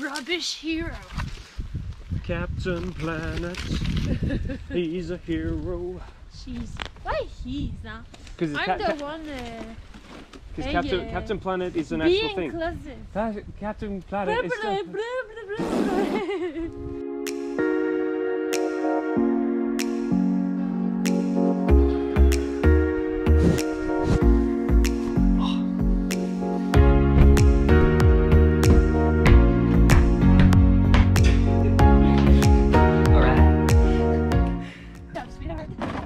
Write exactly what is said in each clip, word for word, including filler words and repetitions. rubbish hero. Captain Planet, he's a hero. She's, why he's, huh? I'm ca the one... Because uh, Captain, uh, Captain Planet is an actual thing. Closet. Captain Planet blah, blah, is... Blah, blah, blah, blah, blah.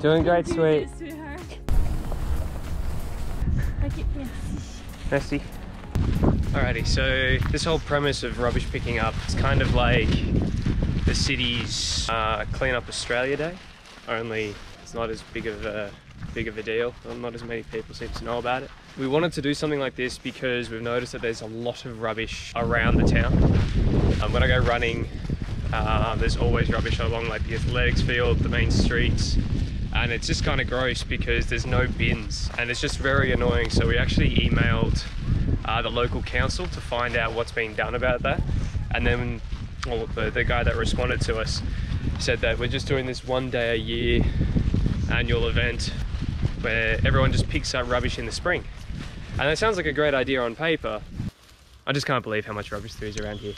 Doing great, sweet. Sweetheart. Like it messy. Messy. Alrighty, so this whole premise of rubbish picking up, it's kind of like the city's uh, Clean Up Australia Day, only it's not as big of a big of a deal. Not as many people seem to know about it. We wanted to do something like this because we've noticed that there's a lot of rubbish around the town. Um, when I go running, uh, there's always rubbish along like the athletics field, the main streets. And it's just kind of gross because there's no bins and it's just very annoying. So we actually emailed uh, the local council to find out what's been done about that. And then well, the, the guy that responded to us said that we're just doing this one day a year annual event where everyone just picks up rubbish in the spring. And that sounds like a great idea on paper. I just can't believe how much rubbish there is around here.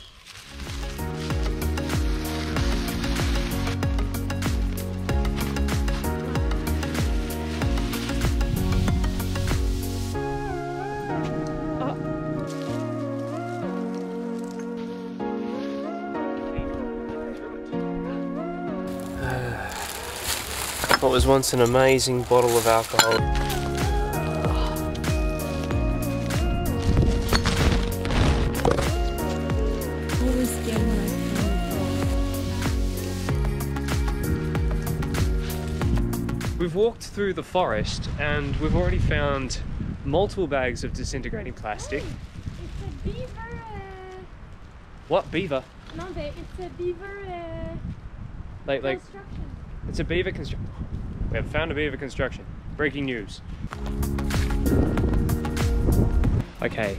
What was once an amazing bottle of alcohol. Always getting my phone. We've walked through the forest and we've already found multiple bags of disintegrating plastic. Hey, it's a beaver. Uh... What beaver? No, it's a beaver. Uh... Like, like. It's a beaver construction. We have found a beaver construction. Breaking news. Okay,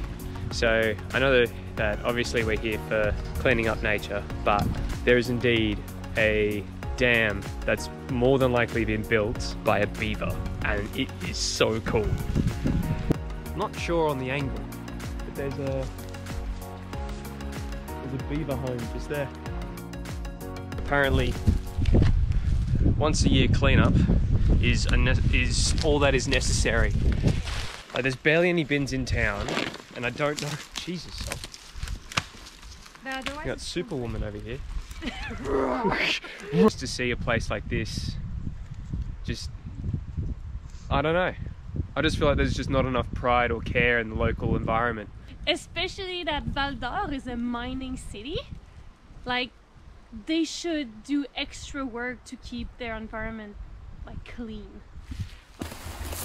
so I know that obviously we're here for cleaning up nature, but there is indeed a dam that's more than likely been built by a beaver, and it is so cool. I'm not sure on the angle, but there's a, there's a beaver home just there. Apparently, once a year cleanup is is all that is necessary. Like, there's barely any bins in town, and I don't know. Jesus, no, we got Superwoman over here. Just to see a place like this, just I don't know. I just feel like there's just not enough pride or care in the local environment. Especially that Val d'Or is a mining city, like. They should do extra work to keep their environment like clean.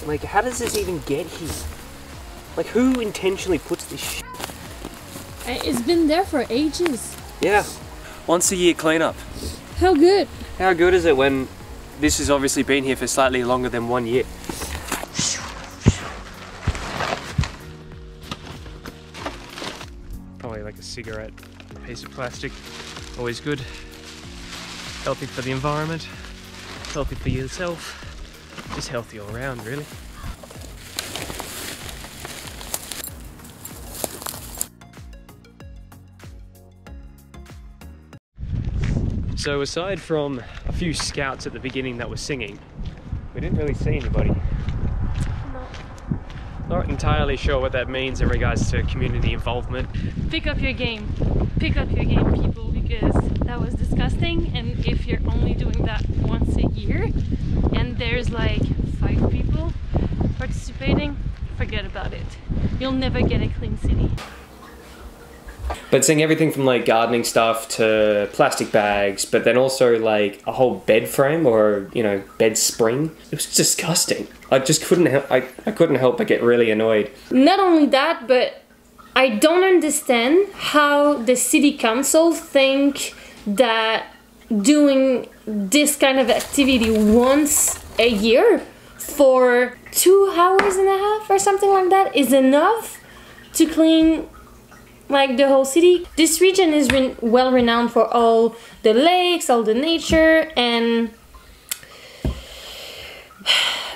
Like, how does this even get here? Like, who intentionally puts this shit? It's been there for ages. Yeah, once a year cleanup. How good? How good is it when this has obviously been here for slightly longer than one year? Probably like a cigarette, a piece of plastic. Always good, healthy for the environment, healthy for yourself, just healthy all around really. So aside from a few scouts at the beginning that were singing, we didn't really see anybody. Not entirely sure what that means in regards to community involvement. Pick up your game. Pick up your game, people, because that was disgusting. And if you're only doing that once a year and there's like five people participating, forget about it. You'll never get a clean city. But seeing everything from like gardening stuff to plastic bags, but then also like a whole bed frame or, you know, bed spring. It was disgusting. I just couldn't help, I, I couldn't help but get really annoyed. Not only that, but I don't understand how the city council think that doing this kind of activity once a year for two hours and a half or something like that is enough to clean like the whole city. This region is re well renowned for all the lakes, all the nature, and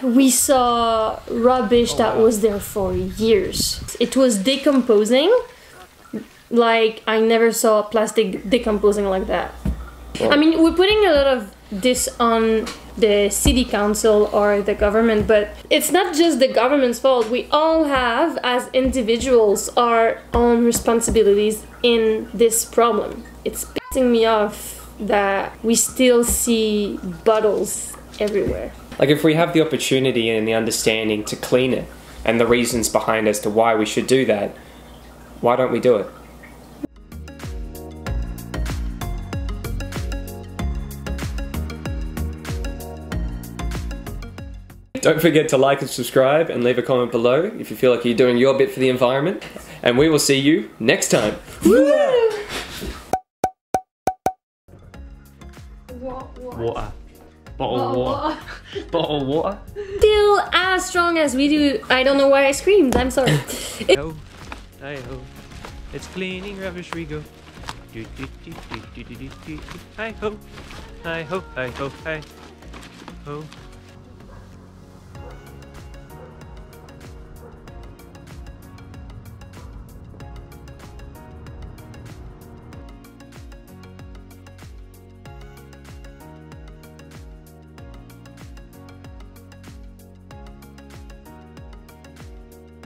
we saw rubbish that was there for years. It was decomposing like I never saw plastic decomposing like that. I mean, we're putting a lot of this on the city council or the government, but it's not just the government's fault. We all have, as individuals, our own responsibilities in this problem. It's pissing me off that we still see bottles everywhere. Like, if we have the opportunity and the understanding to clean it and the reasons behind as to why we should do that, why don't we do it? Don't forget to like and subscribe and leave a comment below if you feel like you're doing your bit for the environment. And we will see you next time. Water. Bottle water. Bottle water. Still as strong as we do. I don't know why I screamed. I'm sorry. It I ho. It's cleaning rubbish we go. Do, do, do, do, do, do, do, do. I ho. I ho. I ho. I ho.